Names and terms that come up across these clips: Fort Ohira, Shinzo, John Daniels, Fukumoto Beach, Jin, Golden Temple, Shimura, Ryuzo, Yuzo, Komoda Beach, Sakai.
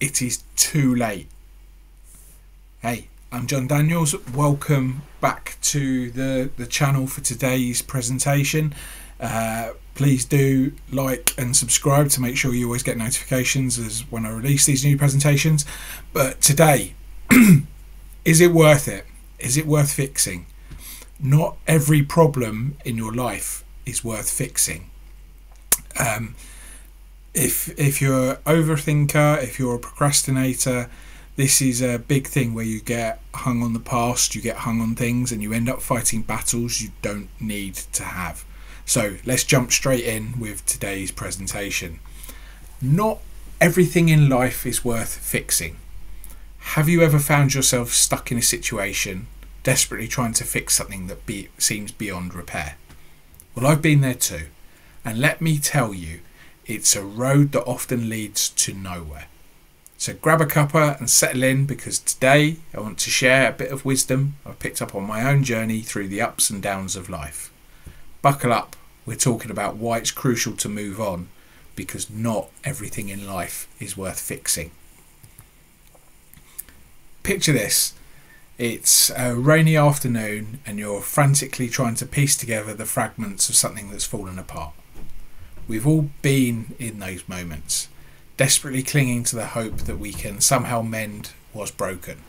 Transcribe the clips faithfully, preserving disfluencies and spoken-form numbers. it is too late. Hey, I'm John Daniels. Welcome back to the, the channel for today's presentation. Uh, please do like and subscribe to make sure you always get notifications as when I release these new presentations. But today, is it worth it? Is it worth fixing? Not every problem in your life is worth fixing. Um, if if you're an overthinker, if you're a procrastinator, this is a big thing where you get hung on the past, you get hung on things, and you end up fighting battles you don't need to have. So let's jump straight in with today's presentation. Not everything in life is worth fixing. Have you ever found yourself stuck in a situation, desperately trying to fix something that be, seems beyond repair? Well, I've been there too. And let me tell you, it's a road that often leads to nowhere. So grab a cuppa and settle in, because today I want to share a bit of wisdom I've picked up on my own journey through the ups and downs of life. Buckle up, we're talking about why it's crucial to move on, because not everything in life is worth fixing. Picture this. It's a rainy afternoon and you're frantically trying to piece together the fragments of something that's fallen apart. We've all been in those moments, desperately clinging to the hope that we can somehow mend what's broken.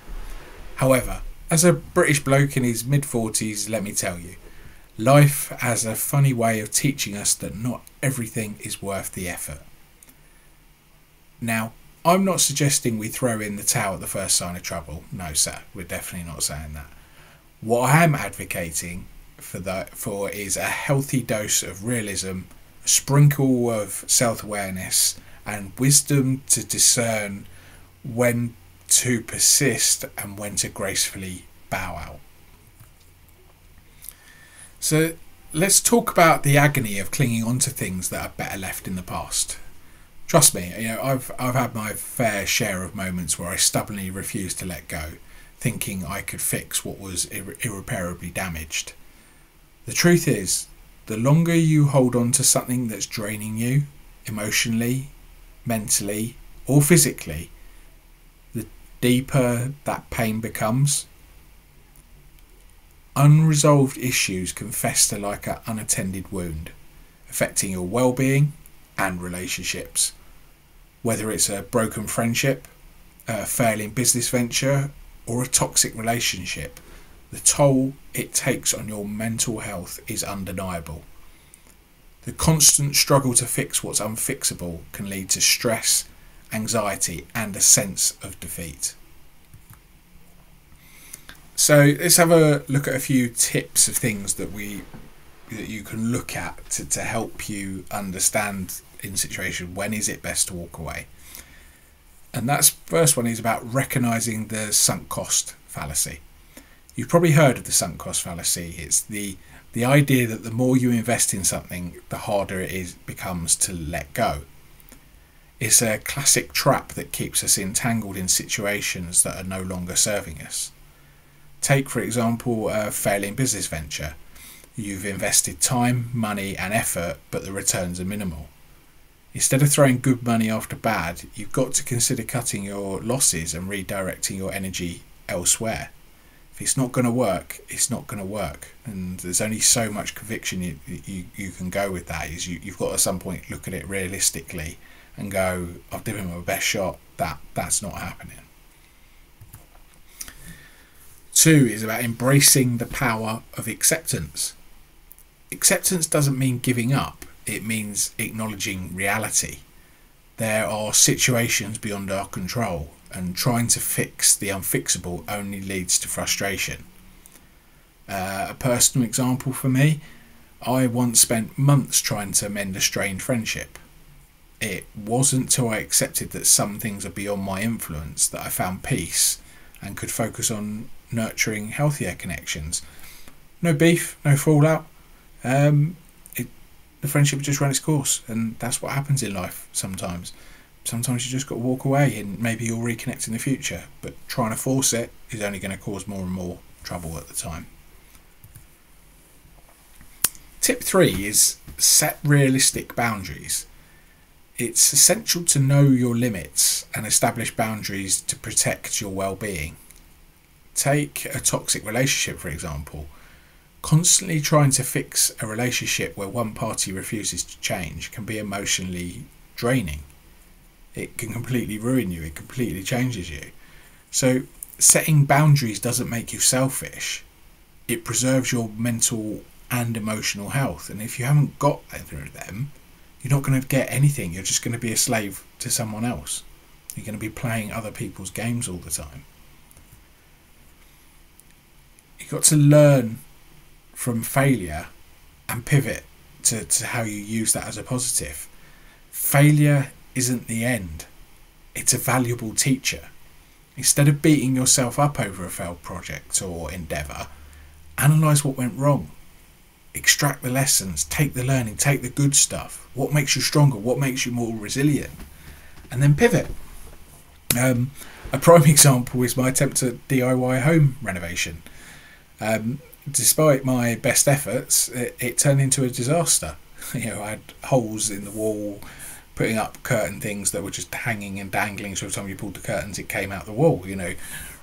However, as a British bloke in his mid forties, let me tell you, life has a funny way of teaching us that not everything is worth the effort. Now, I'm not suggesting we throw in the towel at the first sign of trouble. No, sir, we're definitely not saying that. What I am advocating for that for is a healthy dose of realism, a sprinkle of self-awareness, and wisdom to discern when to persist and when to gracefully bow out. So let's talk about the agony of clinging on to things that are better left in the past. Trust me, you know, I've, I've had my fair share of moments where I stubbornly refused to let go, thinking I could fix what was ir- irreparably damaged. The truth is, the longer you hold on to something that's draining you, emotionally, mentally, or physically, the deeper that pain becomes. Unresolved issues can fester like an unattended wound, affecting your well-being and relationships. Whether it's a broken friendship, a failing business venture, or a toxic relationship, the toll it takes on your mental health is undeniable. The constant struggle to fix what's unfixable can lead to stress, anxiety, and a sense of defeat. So let's have a look at a few tips of things that we that you can look at to, to help you understand in situation when is it best to walk away. And that's first one is about recognizing the sunk cost fallacy. You've probably heard of the sunk cost fallacy. It's the the idea that the more you invest in something, the harder it is becomes to let go. It's a classic trap that keeps us entangled in situations that are no longer serving us. Take, for example, a failing business venture. You've invested time, money and effort, but the returns are minimal. Instead of throwing good money after bad, you've got to consider cutting your losses and redirecting your energy elsewhere. If it's not going to work, it's not going to work. And there's only so much conviction you, you, you can go with that. Is you, you've got to at some point look at it realistically and go, I've given my best shot, that, that's not happening. Two is about embracing the power of acceptance. Acceptance doesn't mean giving up, it means acknowledging reality. There are situations beyond our control, and trying to fix the unfixable only leads to frustration. Uh, a personal example for me, I once spent months trying to mend a strained friendship. It wasn't till I accepted that some things are beyond my influence that I found peace and could focus on nurturing healthier connections. No beef, no fallout. Um, it, the friendship just ran its course, and that's what happens in life sometimes. Sometimes you just got to walk away, and maybe you'll reconnect in the future, but trying to force it is only going to cause more and more trouble at the time. Tip three is set realistic boundaries. It's essential to know your limits and establish boundaries to protect your well-being. Take a toxic relationship, for example. Constantly trying to fix a relationship where one party refuses to change can be emotionally draining. It can completely ruin you. It completely changes you. So setting boundaries doesn't make you selfish. It preserves your mental and emotional health. And if you haven't got either of them, you're not going to get anything. You're just going to be a slave to someone else. You're going to be playing other people's games all the time. You've got to learn from failure and pivot to, to how you use that as a positive. Failure isn't the end. It's a valuable teacher. Instead of beating yourself up over a failed project or endeavour, analyse what went wrong. Extract the lessons, take the learning, take the good stuff. What makes you stronger? What makes you more resilient? And then pivot. Um, a prime example is my attempt at D I Y home renovation. Um, despite my best efforts, it, it turned into a disaster. You know, I had holes in the wall, putting up curtain things that were just hanging and dangling. So every time you pulled the curtains, it came out the wall. You know,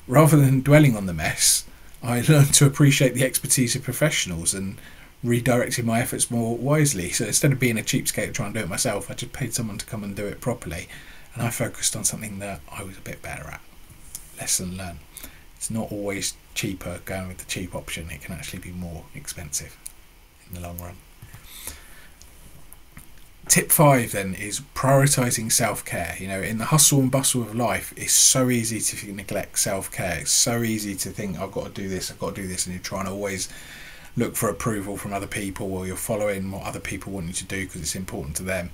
rather than dwelling on the mess, I learned to appreciate the expertise of professionals and redirected my efforts more wisely. So instead of being a cheapskate trying to do it myself, I just paid someone to come and do it properly, and I focused on something that I was a bit better at. Lesson learned. It's not always cheaper going with the cheap option. It can actually be more expensive in the long run. Tip five then is prioritising self-care. You know, in the hustle and bustle of life, it's so easy to neglect self-care. It's so easy to think, I've got to do this, I've got to do this, and you're trying to always look for approval from other people, or you're following what other people want you to do because it's important to them.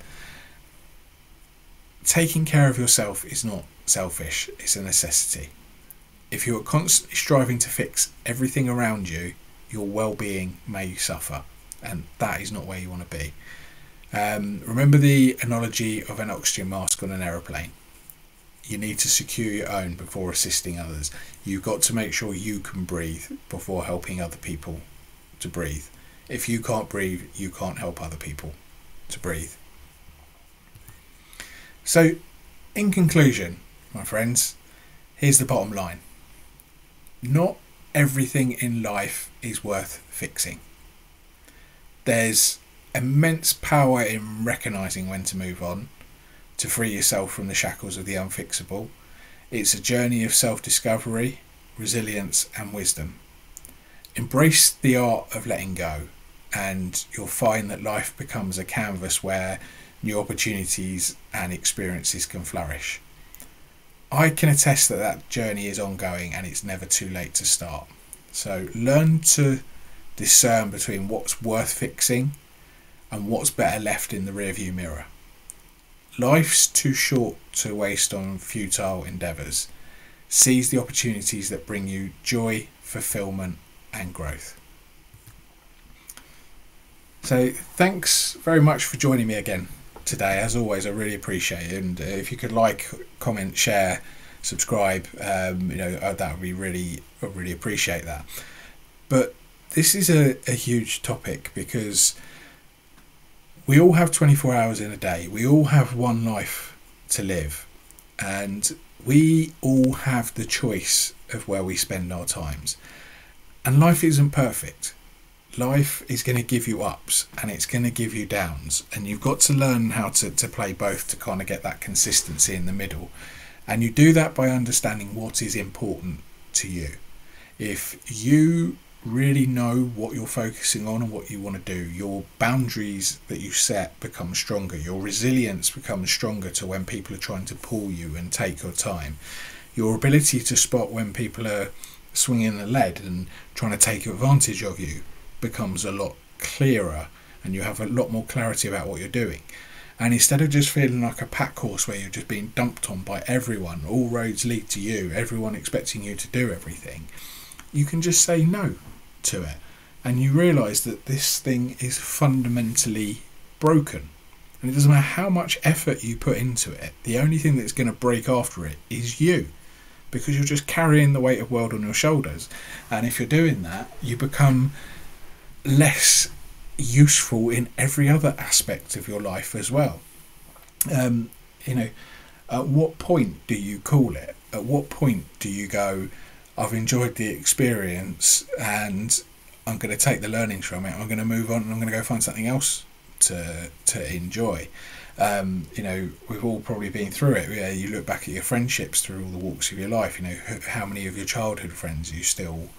Taking care of yourself is not selfish, it's a necessity. If you are constantly striving to fix everything around you, your well-being may suffer, and that is not where you want to be. Um, remember the analogy of an oxygen mask on an aeroplane. You need to secure your own before assisting others. You've got to make sure you can breathe before helping other people to breathe. If you can't breathe, you can't help other people to breathe. So, in conclusion, my friends, here's the bottom line. Not everything in life is worth fixing. There's immense power in recognizing when to move on, to free yourself from the shackles of the unfixable. It's a journey of self-discovery, resilience, and wisdom. Embrace the art of letting go, and you'll find that life becomes a canvas where new opportunities and experiences can flourish. I can attest that that journey is ongoing, and it's never too late to start. So learn to discern between what's worth fixing and what's better left in the rearview mirror. Life's too short to waste on futile endeavours. Seize the opportunities that bring you joy, fulfilment, and growth. So thanks very much for joining me again today. As always, I really appreciate it, and if you could like, comment, share, subscribe, um, you know, that would be really, I really appreciate that. But this is a, a huge topic, because we all have twenty-four hours in a day. We all have one life to live, and we all have the choice of where we spend our times. And life isn't perfect. Life is going to give you ups and it's going to give you downs. And you've got to learn how to, to play both to kind of get that consistency in the middle. And you do that by understanding what is important to you. If you really know what you're focusing on and what you want to do, your boundaries that you set become stronger. Your resilience becomes stronger to when people are trying to pull you and take your time. Your ability to spot when people are swinging the lead and trying to take advantage of you becomes a lot clearer, and you have a lot more clarity about what you're doing. And instead of just feeling like a pack horse where you're just being dumped on by everyone, all roads lead to you, everyone expecting you to do everything, you can just say no to it, and you realise that this thing is fundamentally broken, and it doesn't matter how much effort you put into it. The only thing that's going to break after it is you, because you're just carrying the weight of the world on your shoulders. And if you're doing that, you become less useful in every other aspect of your life as well. um, you know, at what point do you call it? At what point do you go, I've enjoyed the experience and I'm going to take the learnings from it, I'm going to move on and I'm going to go find something else to to enjoy? Um, you know, we've all probably been through it. Yeah, you look back at your friendships through all the walks of your life. You know, how many of your childhood friends are you still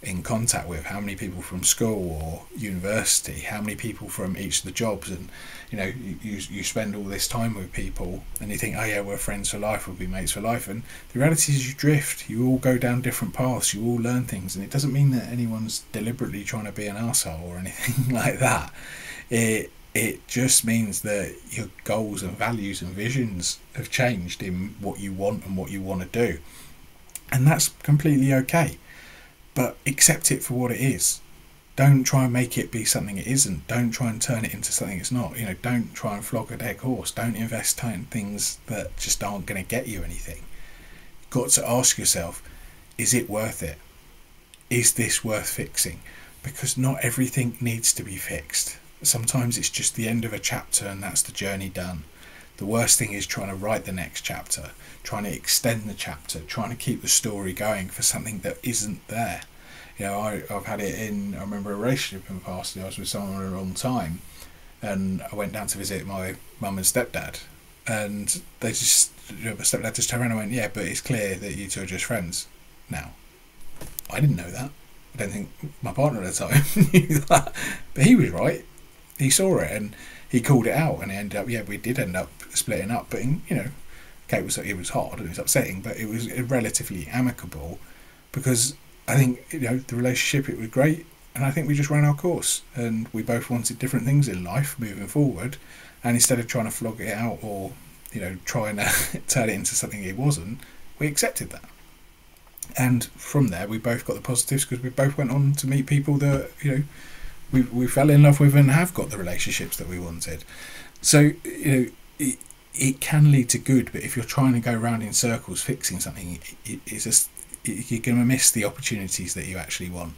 in contact with? How many people from school or university? How many people from each of the jobs? And you know, you, you, you spend all this time with people and you think, oh yeah, we're friends for life, we'll be mates for life. And the reality is you drift, you all go down different paths, you all learn things. And it doesn't mean that anyone's deliberately trying to be an arsehole or anything like that. It It just means that your goals and values and visions have changed in what you want and what you want to do. And that's completely okay. But accept it for what it is. Don't try and make it be something it isn't. Don't try and turn it into something it's not. You know, don't try and flog a dead horse. Don't invest in things that just aren't going to get you anything. You've got to ask yourself, is it worth it? Is this worth fixing? Because not everything needs to be fixed. Sometimes it's just the end of a chapter and that's the journey done. The worst thing is trying to write the next chapter, trying to extend the chapter, trying to keep the story going for something that isn't there. You know, I, I've had it in, I remember a relationship in the past, I was with someone a long time and I went down to visit my mum and stepdad, and they just, my stepdad just turned around and went, yeah, but it's clear that you two are just friends now. I didn't know that. I don't think my partner at the time knew that, but he was right. He saw it and he called it out, and it ended up, yeah, we did end up splitting up. But in, you know, okay, it was it was hard and it was upsetting, but it was relatively amicable, because I think, you know, the relationship, it was great, and I think we just ran our course and we both wanted different things in life moving forward. And instead of trying to flog it out or, you know, trying to turn it into something it wasn't, we accepted that. And from there, we both got the positives, because we both went on to meet people that, you know, We, we fell in love with and have got the relationships that we wanted. So, you know, it, it can lead to good, but if you're trying to go around in circles fixing something, it, it, it's just, it, you're going to miss the opportunities that you actually want.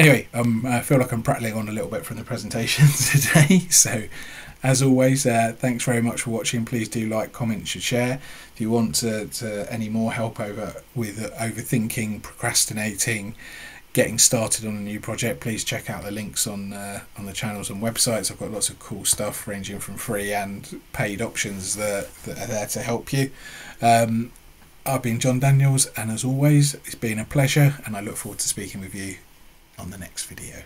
Anyway, um, I feel like I'm prattling on a little bit from the presentation today. So, as always, uh, thanks very much for watching. Please do like, comment, share. If you want to, to any more help over with overthinking, procrastinating, getting started on a new project, please check out the links on uh, on the channels and websites. I've got lots of cool stuff ranging from free and paid options that, that are there to help you. Um, I've been John Daniels, and as always, it's been a pleasure, and I look forward to speaking with you on the next video.